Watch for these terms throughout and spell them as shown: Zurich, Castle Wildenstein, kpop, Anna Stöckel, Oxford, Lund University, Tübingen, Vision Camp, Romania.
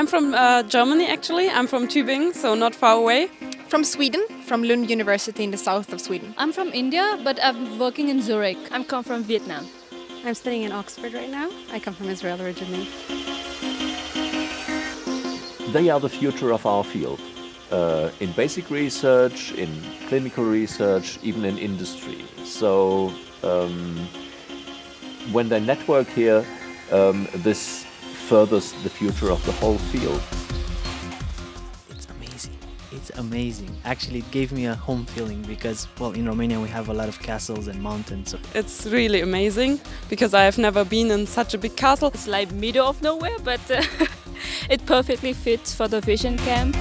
I'm from Germany actually. I'm from Tübingen, so not far away. From Sweden, from Lund University in the south of Sweden. I'm from India, but I'm working in Zurich. I come from Vietnam. I'm studying in Oxford right now. I come from Israel originally. They are the future of our field, in basic research, in clinical research, even in industry. So when they network here, this furthers the future of the whole field. It's amazing. Actually, it gave me a home feeling because, well, in Romania we have a lot of castles and mountains. It's really amazing because I have never been in such a big castle. It's like middle of nowhere, but it perfectly fits for the Vision Camp.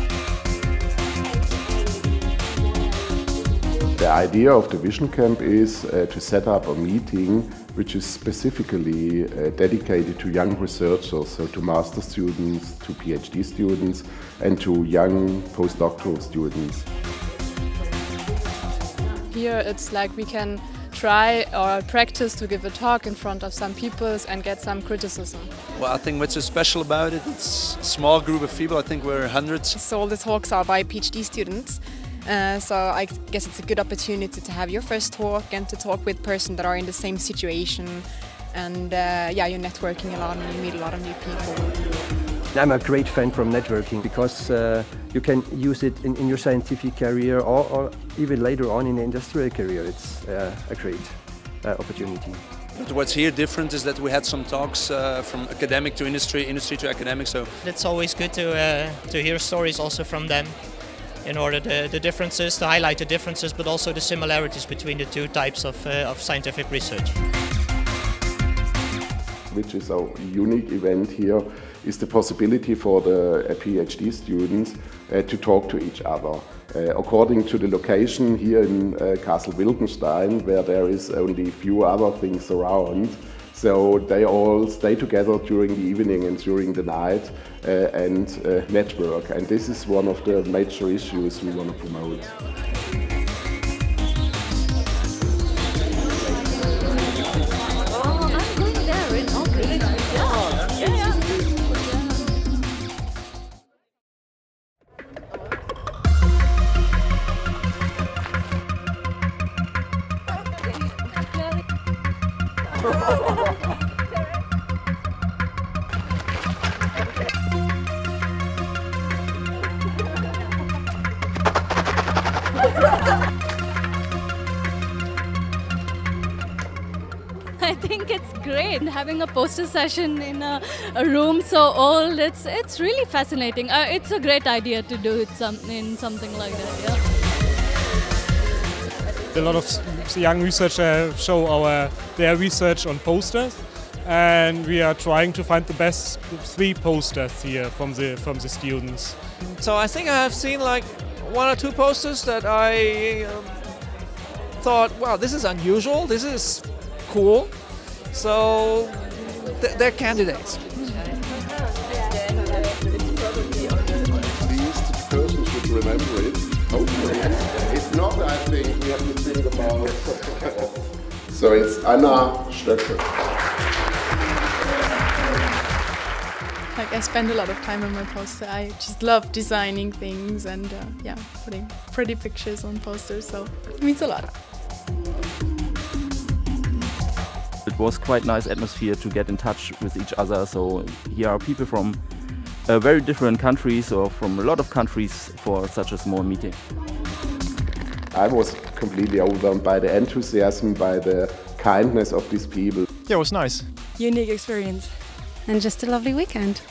The idea of the Vision Camp is to set up a meeting which is specifically dedicated to young researchers, so to master students, to PhD students and to young postdoctoral students. Here it's like we can try or practice to give a talk in front of some people and get some criticism. Well, I think what's so special about it, it's a small group of people, I think we're hundreds. So all the talks are by PhD students. So I guess it's a good opportunity to have your first talk and to talk with persons that are in the same situation, and yeah, you're networking a lot and you meet a lot of new people. I'm a great fan from networking because you can use it in your scientific career or even later on in the industrial career. It's a great opportunity. But what's here different is that we had some talks from academic to industry, industry to academic. So it's always good to hear stories also from them, in order the differences, to highlight the differences, but also the similarities between the two types of scientific research. Which is our unique event here, is the possibility for the PhD students to talk to each other. According to the location here in Castle Wildenstein, where there is only few other things around, so they all stay together during the evening and during the night and network. And this is one of the major issues we want to promote. I think it's great having a poster session in a room so old. It's really fascinating. It's a great idea to do it something like that. Yeah. A lot of young researchers show their research on posters, and we are trying to find the best three posters here from the students. So I think I have seen like one or two posters that I thought, wow, this is unusual, this is cool, so they're candidates. These persons would remember it, hopefully. If not, I think we have to think about it. So it's Anna Stöckel. Like, I spend a lot of time on my poster. I just love designing things and yeah, putting pretty pictures on posters, so it means a lot. It was quite nice atmosphere to get in touch with each other, so here are people from very different countries or from a lot of countries for such a small meeting. I was completely overwhelmed by the enthusiasm, by the kindness of these people. Yeah, it was nice. Unique experience. And just a lovely weekend.